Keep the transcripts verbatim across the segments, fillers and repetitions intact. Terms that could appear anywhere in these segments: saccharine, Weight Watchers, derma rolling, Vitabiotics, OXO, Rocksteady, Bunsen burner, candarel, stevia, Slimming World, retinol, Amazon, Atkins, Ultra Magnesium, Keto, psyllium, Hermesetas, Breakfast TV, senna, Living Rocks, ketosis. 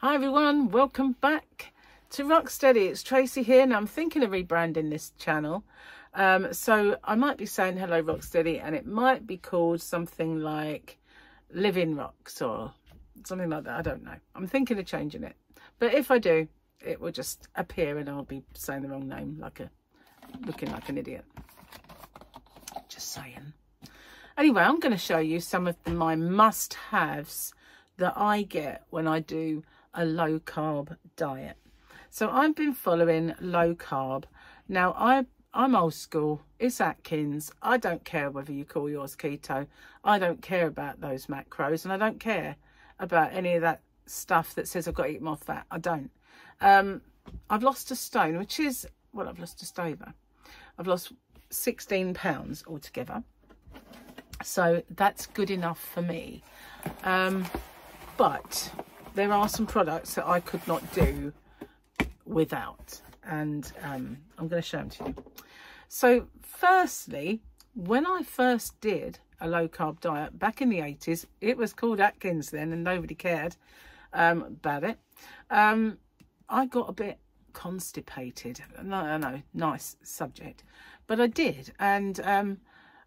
Hi everyone, welcome back to Rocksteady. It's Tracy here, and I'm thinking of rebranding this channel. Um, so I might be saying hello Rocksteady, and it might be called something like Living Rocks or something like that. I don't know. I'm thinking of changing it. But if I do, it will just appear and I'll be saying the wrong name, like a looking like an idiot. Just saying. Anyway, I'm going to show you some of my must-haves that I get when I do a low carb diet. So I've been following low carb. Now I, I'm old school, it's Atkins. I don't care whether you call yours keto. I don't care about those macros, and I don't care about any of that stuff that says I've got to eat more fat. I don't. Um, I've lost a stone, which is, well, I've lost just over. I've lost sixteen pounds altogether. So that's good enough for me. Um, but there are some products that I could not do without, and um, I'm going to show them to you. So firstly, when I first did a low carb diet back in the eighties, it was called Atkins then, and nobody cared um, about it. Um, I got a bit constipated. No, no, nice subject, but I did. And um,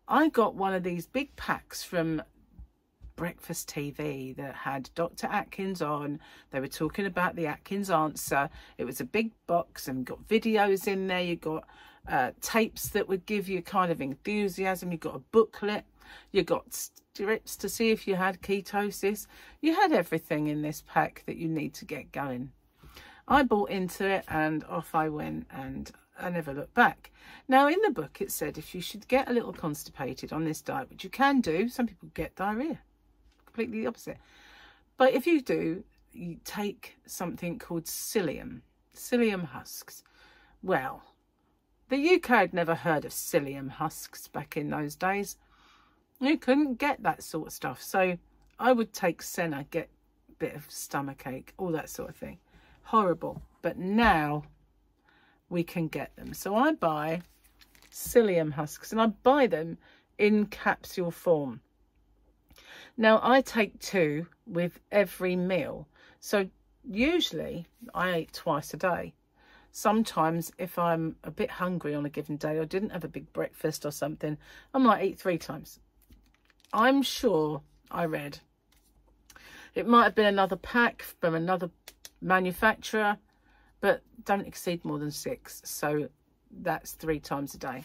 I got one of these big packs from Breakfast T V that had Doctor Atkins on. They were talking about the Atkins answer. It was a big box and got videos in there. You got uh, tapes that would give you kind of enthusiasm. You got a booklet. You got strips to see if you had ketosis. You had everything in this pack that you need to get going. I bought into it and off I went, and I never looked back. Now in the book it said if you should get a little constipated on this diet, which you can do, some people get diarrhea. Completely the opposite. But if you do, you take something called psyllium, psyllium husks. Well, the U K had never heard of psyllium husks back in those days. You couldn't get that sort of stuff. So I would take senna, get a bit of stomach ache, all that sort of thing. Horrible. But now we can get them. So I buy psyllium husks, and I buy them in capsule form. Now I take two with every meal, so usually I eat twice a day. Sometimes if I'm a bit hungry on a given day or didn't have a big breakfast or something, I might eat three times. I'm sure I read it might have been another pack from another manufacturer, but don't exceed more than six, so that's three times a day.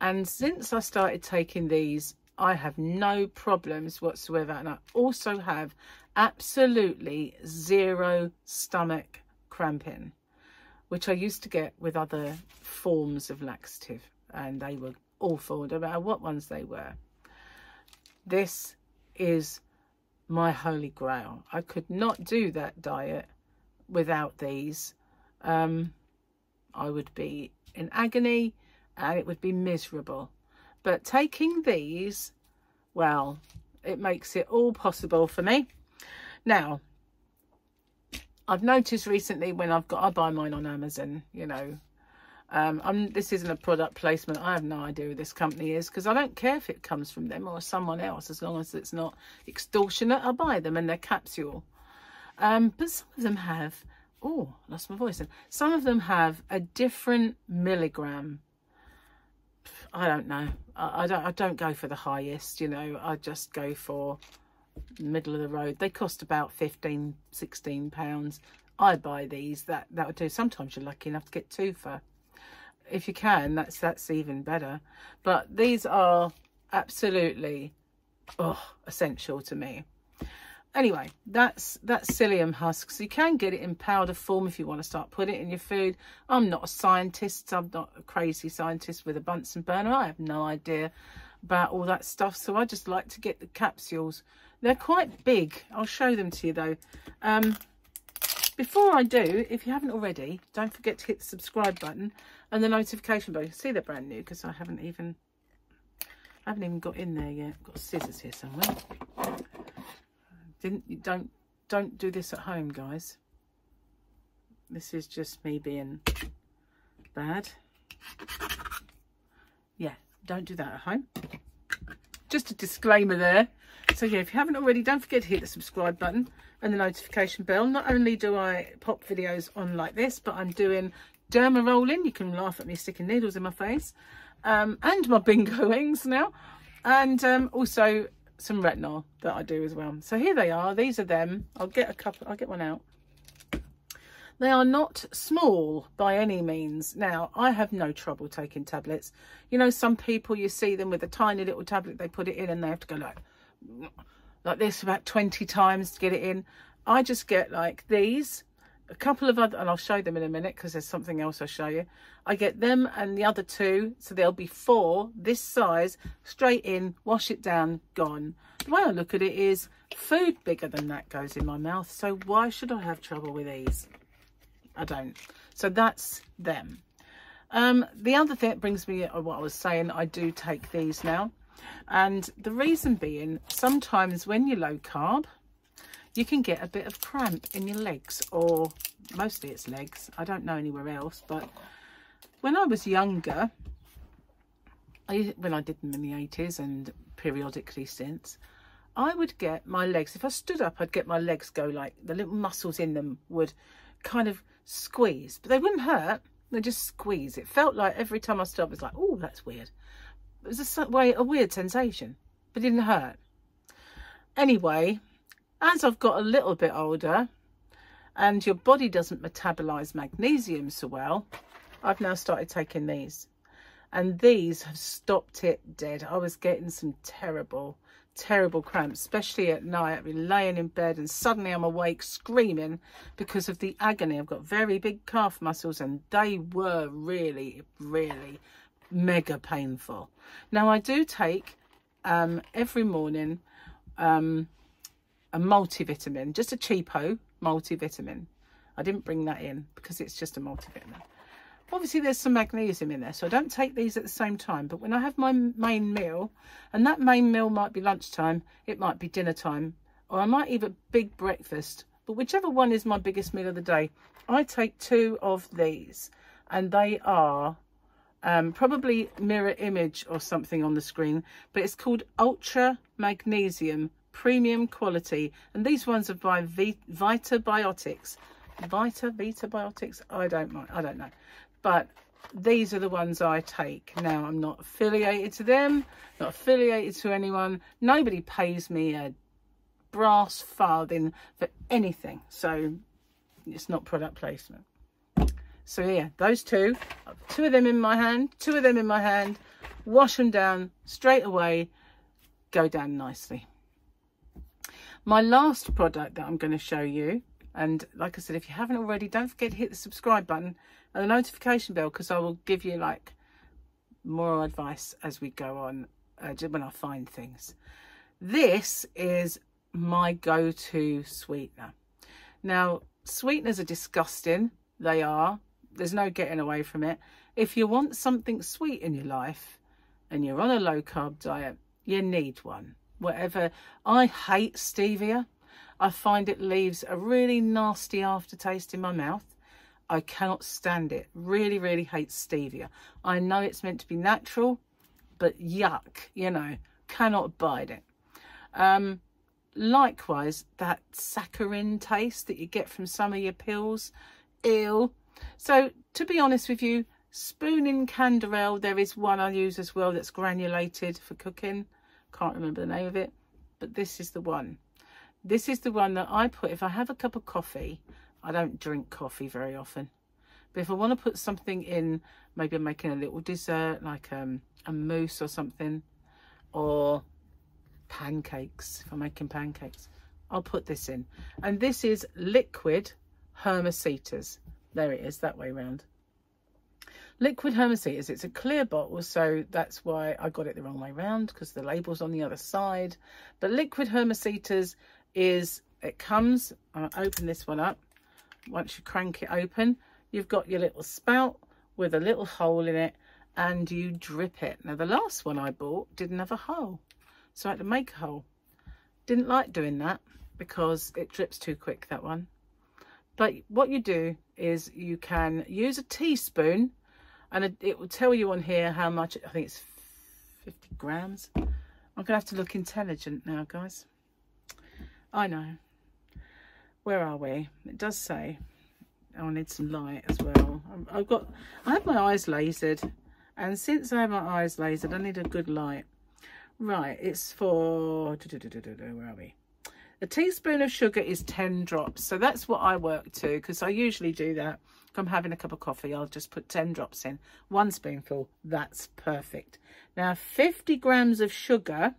And since I started taking these, I have no problems whatsoever, and I also have absolutely zero stomach cramping, which I used to get with other forms of laxative, and they were awful no matter what ones they were. This is my holy grail. I could not do that diet without these. Um, I would be in agony and it would be miserable. But taking these, well, it makes it all possible for me. Now, I've noticed recently when I've got, I buy mine on Amazon, you know. Um, I'm, this isn't a product placement. I have no idea who this company is, because I don't care if it comes from them or someone else. As long as it's not extortionate, I buy them, and they're capsule. Um, but some of them have, oh, I lost my voice. Some of them have a different milligram. I don't know. I don't. I don't go for the highest. You know, I just go for middle of the road. They cost about fifteen, sixteen pounds. I buy these. That that would do. Sometimes you're lucky enough to get two for. If you can, that's that's even better. But these are absolutely oh essential to me. Anyway, that's that's psyllium husks. You can get it in powder form if you want to start putting it in your food. I'm not a scientist. I'm not a crazy scientist with a Bunsen burner. I have no idea about all that stuff. So I just like to get the capsules. They're quite big. I'll show them to you though. Um, before I do, if you haven't already, don't forget to hit the subscribe button and the notification bell. You can see they're brand new because I haven't even I haven't even got in there yet. I've got scissors here somewhere. Didn't, don't don't do this at home, guys. This is just me being bad. Yeah, don't do that at home. Just a disclaimer there. So yeah, if you haven't already, don't forget to hit the subscribe button and the notification bell. Not only do I pop videos on like this, but I'm doing derma rolling. You can laugh at me sticking needles in my face, um, and my bingo wings now, and um, also some retinol that I do as well. So here they are. These are them. I'll get a couple. I'll get one out. They are not small by any means. Now, I have no trouble taking tablets. You know, some people, you see them with a tiny little tablet, they put it in and they have to go like, like this about twenty times to get it in. I just get like these, a couple of other, and I'll show them in a minute because there's something else I'll show you. I get them and the other two, so there'll be four this size, straight in, wash it down, gone. The way I look at it is food bigger than that goes in my mouth, so why should I have trouble with these? I don't. So that's them. Um, the other thing that brings me to what I was saying, I do take these now. And the reason being, sometimes when you're low carb, you can get a bit of cramp in your legs, or mostly it's legs. I don't know anywhere else. But when I was younger, I, when I did them in the eighties and periodically since, I would get my legs, if I stood up, I'd get my legs go like the little muscles in them would kind of squeeze, but they wouldn't hurt, they just squeeze. It felt like every time I stood up, it was like, oh, that's weird. It was a way a weird sensation, but it didn't hurt. Anyway, as I've got a little bit older and your body doesn't metabolize magnesium so well, I've now started taking these, and these have stopped it dead. I was getting some terrible terrible cramps, especially at night. I'd be laying in bed and suddenly I'm awake screaming because of the agony. I've got very big calf muscles and they were really, really mega painful. Now I do take um, every morning um, a multivitamin, just a cheapo multivitamin. I didn't bring that in because it's just a multivitamin. Obviously there's some magnesium in there, so I don't take these at the same time, but when I have my main meal, and that main meal might be lunchtime, it might be dinner time, or I might eat a big breakfast, but whichever one is my biggest meal of the day, I take two of these, and they are um, probably mirror image or something on the screen, but it's called Ultra Magnesium Premium Quality, and these ones are by Vitabiotics. Vita, Vitabiotics, I don't mind, I don't know. But these are the ones I take. Now, I'm not affiliated to them, not affiliated to anyone. Nobody pays me a brass farthing for anything. So it's not product placement. So yeah, those two, two of them in my hand, two of them in my hand, wash them down straight away, go down nicely. My last product that I'm going to show you, and like I said, if you haven't already, don't forget to hit the subscribe button and the notification bell, because I will give you like more advice as we go on, uh, when I find things. This is my go-to sweetener. Now, sweeteners are disgusting. They are. There's no getting away from it. If you want something sweet in your life and you're on a low-carb diet, you need one. Whatever. I hate stevia. I find it leaves a really nasty aftertaste in my mouth. I cannot stand it. Really, really hate stevia. I know it's meant to be natural, but yuck, you know, cannot abide it. Um, likewise, that saccharine taste that you get from some of your pills, ew. So to be honest with you, spooning candarel, there is one I use as well that's granulated for cooking. Can't remember the name of it, but this is the one. This is the one that I put, if I have a cup of coffee, I don't drink coffee very often. But if I want to put something in, maybe I'm making a little dessert, like um, a mousse or something, or pancakes, if I'm making pancakes, I'll put this in. And this is liquid Hermesetas. There it is, that way round. Liquid Hermesetas, it's a clear bottle, so that's why I got it the wrong way round, because the label's on the other side. But liquid Hermesetas is, it comes, I'll open this one up. Once you crank it open, you've got your little spout with a little hole in it, and you drip it. Now, the last one I bought didn't have a hole, so I had to make a hole. Didn't like doing that because it drips too quick, that one. But what you do is you can use a teaspoon, and it will tell you on here how much. I think it's fifty grams. I'm going to have to look intelligent now, guys. I know. where are we? It does say, oh, I need some light as well. I've got, I have my eyes lasered, and since I have my eyes lasered, I need a good light. Right, it's for, where are we? A teaspoon of sugar is ten drops. So that's what I work to, because I usually do that. If I'm having a cup of coffee, I'll just put ten drops in. One spoonful, that's perfect. Now, fifty grams of sugar,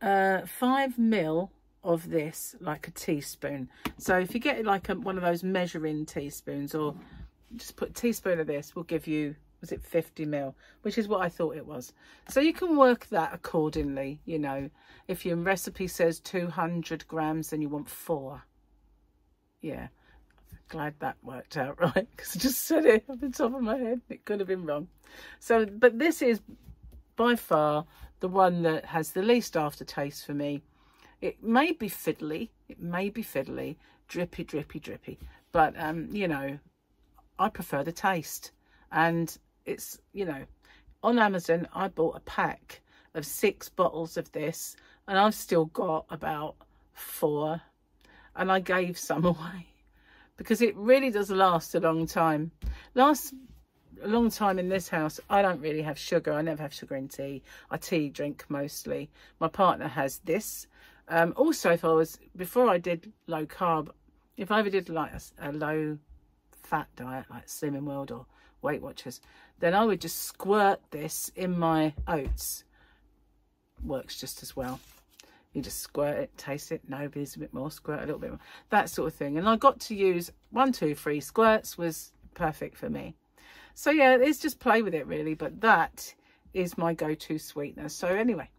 uh, five mil of this, like a teaspoon. So if you get like a, one of those measuring teaspoons, or just put a teaspoon of this, will give you, was it fifty mil, which is what I thought it was. So you can work that accordingly. You know, if your recipe says two hundred grams, then you want four. Yeah, glad that worked out right, because I just said it off the top of my head. It could have been wrong. So, but this is by far the one that has the least aftertaste for me. It may be fiddly, it may be fiddly, drippy, drippy, drippy. But, um, you know, I prefer the taste. And it's, you know, on Amazon, I bought a pack of six bottles of this, and I've still got about four, and I gave some away because it really does last a long time. Lasts a long time in this house. I don't really have sugar. I never have sugar in tea. I tea drink mostly. My partner has this. Um, also, if I was, before I did low carb, if I ever did like a, a low fat diet, like Slimming World or Weight Watchers, then I would just squirt this in my oats. Works just as well. You just squirt it, taste it, nobody's a bit more, squirt a little bit more, that sort of thing. And I got to use one, two, three squirts, was perfect for me. So yeah, it's just play with it really, but that is my go-to sweetener. So anyway,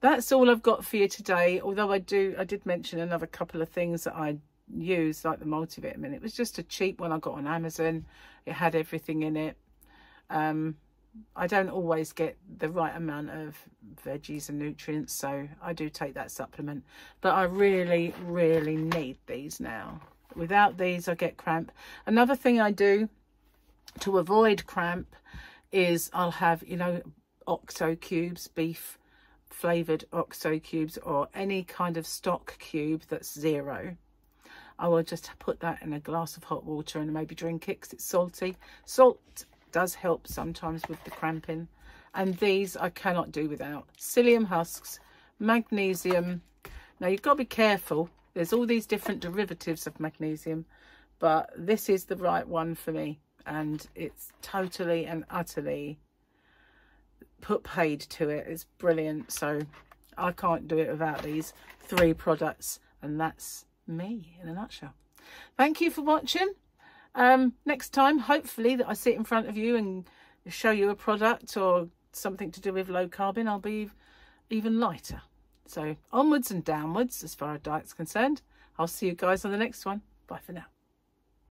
that's all I've got for you today. Although I do, I did mention another couple of things that I use, like the multivitamin. It was just a cheap one I got on Amazon. It had everything in it. um I don't always get the right amount of veggies and nutrients, so I do take that supplement, but I really really need these now. Without these I get cramp. Another thing I do to avoid cramp is I'll have, you know, O X O cubes, beef flavored O X O cubes, or any kind of stock cube that's zero. I will just put that in a glass of hot water and maybe drink it because it's salty. Salt does help sometimes with the cramping. And these I cannot do without. Psyllium husks, magnesium. Now you've got to be careful. There's all these different derivatives of magnesium, but this is the right one for me. And it's totally and utterly put paid to it. It's brilliant. So I can't do it without these three products. And that's me in a nutshell. Thank you for watching. Um next time, hopefully, that I sit in front of you and show you a product or something to do with low carbon, I'll be even lighter. So onwards and downwards as far as diet's concerned. I'll see you guys on the next one. Bye for now.